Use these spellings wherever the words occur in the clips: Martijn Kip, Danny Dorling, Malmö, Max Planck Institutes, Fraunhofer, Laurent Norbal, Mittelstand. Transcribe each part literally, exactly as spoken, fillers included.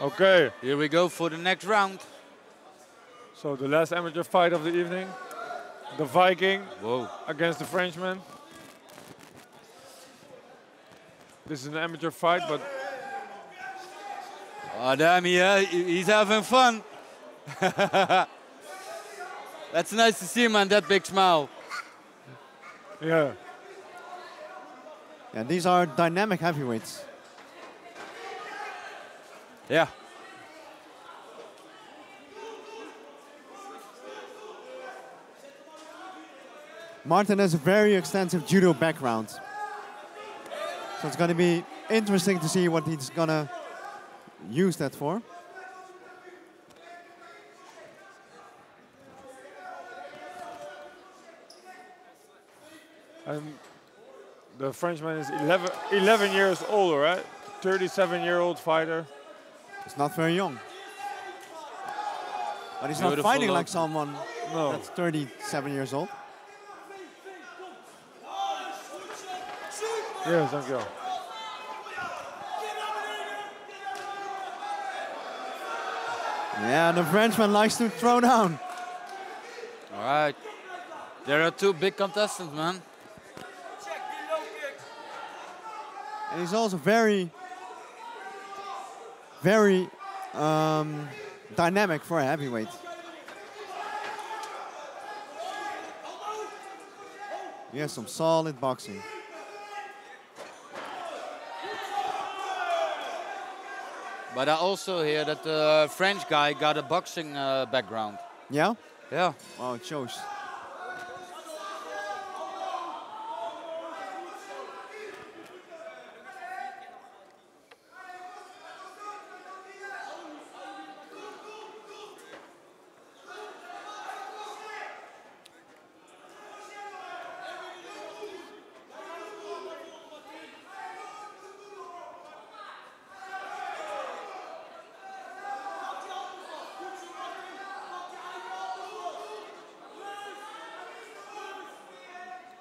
Okay. Here we go for the next round. So the last amateur fight of the evening. The Viking Whoa. against the Frenchman. This is an amateur fight, but... Oh, damn, yeah, he's having fun. That's nice to see him on that big smile. Yeah. And these are dynamic heavyweights. Yeah. Martijn has a very extensive judo background. So it's going to be interesting to see what he's going to use that for. And the Frenchman is eleven, eleven years old, right? thirty-seven-year-old fighter. He's not very young. But he's Beautiful not fighting look. like someone no. that's thirty-seven years old. Yes, thank you. Yeah, the Frenchman likes to throw down. All right. There are two big contestants, man. And he's also very, very um, dynamic for a heavyweight. He has some solid boxing. But I also hear that the French guy got a boxing uh, background. Yeah? Yeah. Oh, it shows.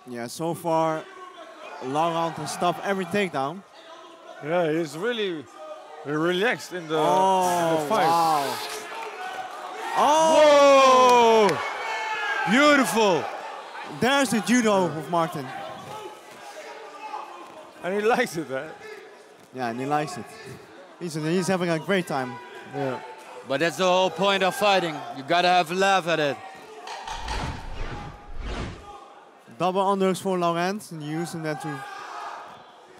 Yeah, so far, Laurent has stopped every takedown. Yeah, he's really relaxed in the, oh, in the fight. Wow. Oh! Whoa. Beautiful! There's the judo of Martijn. And he likes it, right? Yeah, and he likes it. He's, he's having a great time. Yeah. But that's the whole point of fighting. You gotta have a laugh at it. Double underhooks for Laurent, and using that to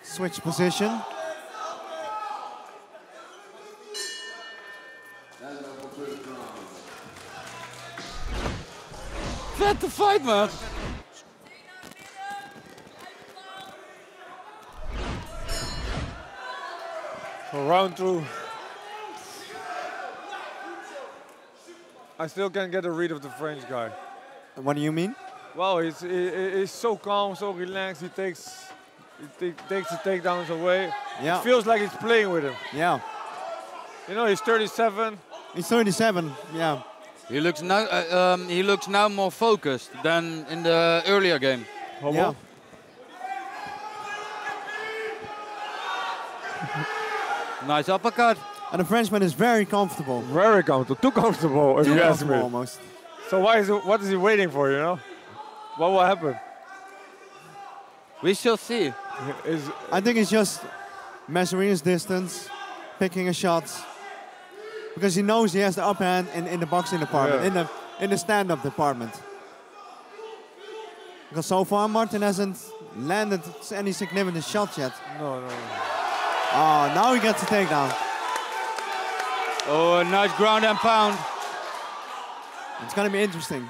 switch position. That's the fight, man. For round two. I still can't get a read of the French guy. What do you mean? Wow, he's, he, he's so calm, so relaxed. He takes, he takes the takedowns away. Yeah. It feels like he's playing with him. Yeah. You know, he's thirty-seven. He's thirty-seven. Yeah. He looks now. Uh, um, he looks now more focused than in the earlier game. Homo. Yeah. Nice uppercut. And the Frenchman is very comfortable. Very comfortable. Too comfortable, if you ask me. Almost. So why is he, what is he waiting for? You know. What will happen? We shall see. Is I think it's just measuring his distance, picking his shots, because he knows he has the upper hand in, in the boxing department, yeah. in the in the stand-up department. Because so far Martijn hasn't landed any significant shots yet. No, no. no. Oh, now he gets a takedown. Oh, a nice ground and pound. It's gonna be interesting.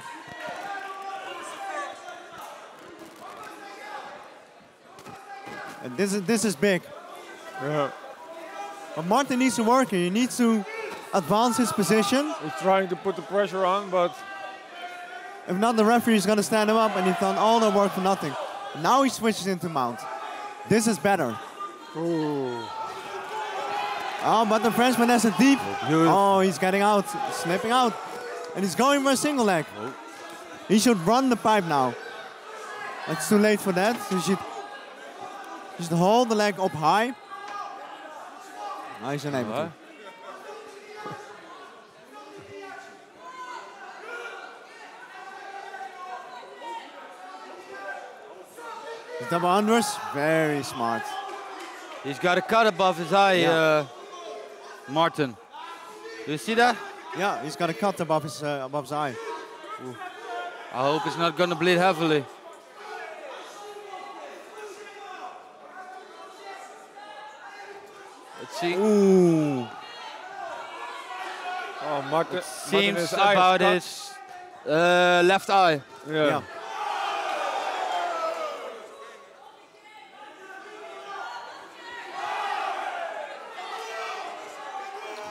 And this is, this is big. Yeah. But Martijn needs to work here. He needs to advance his position. He's trying to put the pressure on, but... If not, the referee is going to stand him up, and he's done all the work for nothing. Now he switches into mount. This is better. Ooh. Oh, but the Frenchman has a deep... Beautiful. Oh, he's getting out, slipping out. And he's going for a single leg. Nope. He should run the pipe now. It's too late for that. He should... Just hold the leg up high. Nice and empty. Double onwards, very smart. He's got a cut above his eye, yeah. uh, Martin. Do you see that? Yeah, he's got a cut above his, uh, above his eye. Ooh. I hope it's not going to bleed heavily. Let's see. Ooh. Oh, Martin. It seems about his uh, left eye. Yeah. yeah.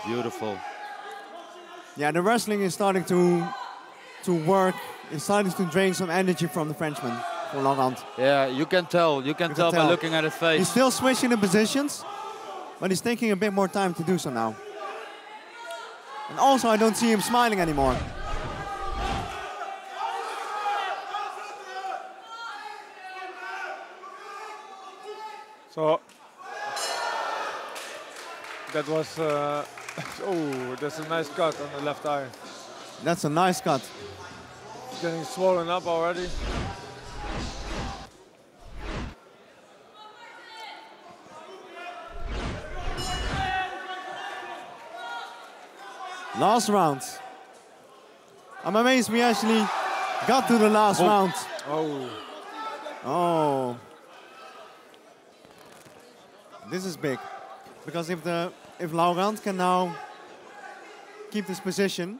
Beautiful. Yeah, the wrestling is starting to to work. It's starting to drain some energy from the Frenchman, for Laurent. Yeah, you can tell. You can, you tell, can tell by looking at his face. He's still switching the positions, but he's taking a bit more time to do so now. And also, I don't see him smiling anymore. So that was. Uh, Oh, that's a nice cut on the left eye. That's a nice cut. It's getting swollen up already. Last round. I'm amazed we actually got to the last oh. round. Oh. Oh. This is big. Because if the If Laurent can now keep this position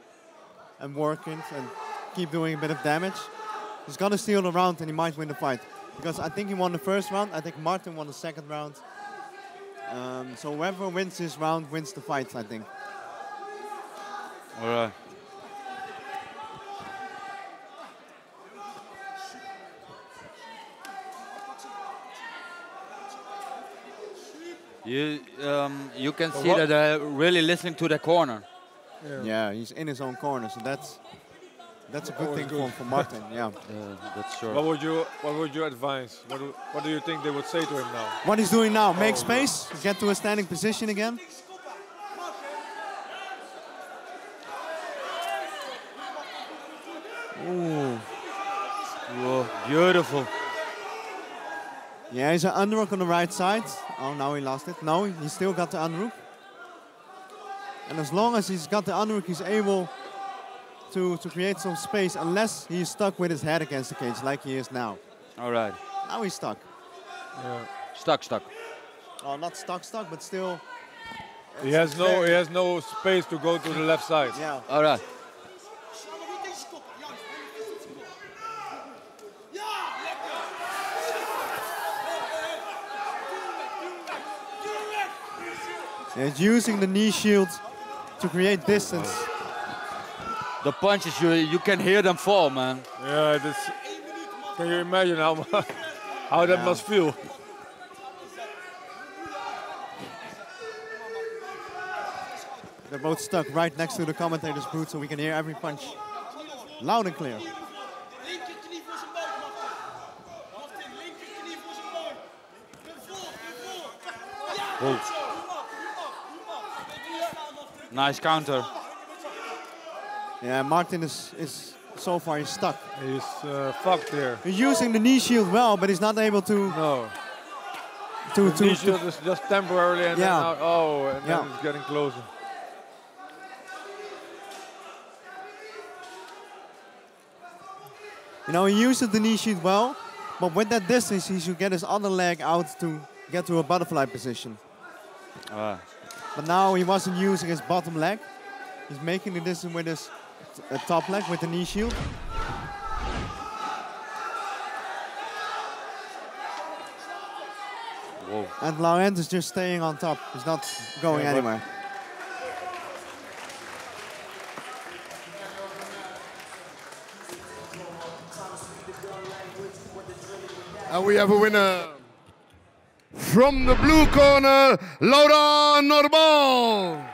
and work it and keep doing a bit of damage, he's going to steal the round and he might win the fight. Because I think he won the first round, I think Martin won the second round. Um, so whoever wins this round wins the fight, I think. All right. You, um, you can see that they're really listening to the corner. Yeah. yeah, he's in his own corner, so that's that's a good thing good. for Martin. yeah. yeah, that's sure. What would you What would you advise? What do, What do you think they would say to him now? What he's doing now, make oh, space, no. get to a standing position again. Ooh, oh, beautiful. Yeah, he's an underhook on the right side. Oh, now he lost it. No, he's still got the underhook. And as long as he's got the underhook, he's able to, to create some space, unless he's stuck with his head against the cage, like he is now. All right. Now he's stuck. Yeah. Stuck, stuck. Oh, not stuck, stuck, but still. He has no, he has no space to go to the left side. Yeah. All right. He's using the knee shield to create distance. The punches, you, you can hear them fall, man. Yeah, that's, can you imagine how, how that yeah. must feel? They're both stuck right next to the commentator's booth, so we can hear every punch loud and clear. Whoa. Nice counter. Yeah, Martin is, is so far he's stuck. He's uh, fucked here. He's using the knee shield well, but he's not able to... No. To, the to, knee shield is just temporarily and yeah. then out. Oh, and yeah. then it's getting closer. You know, he uses the knee shield well, but with that distance he should get his other leg out to get to a butterfly position. Ah. But now he wasn't using his bottom leg. He's making the distance with his uh, top leg, with the knee shield. Whoa. And Laurent is just staying on top. He's not going yeah, anywhere. And we have a winner. From the blue corner, Laurent Norbal.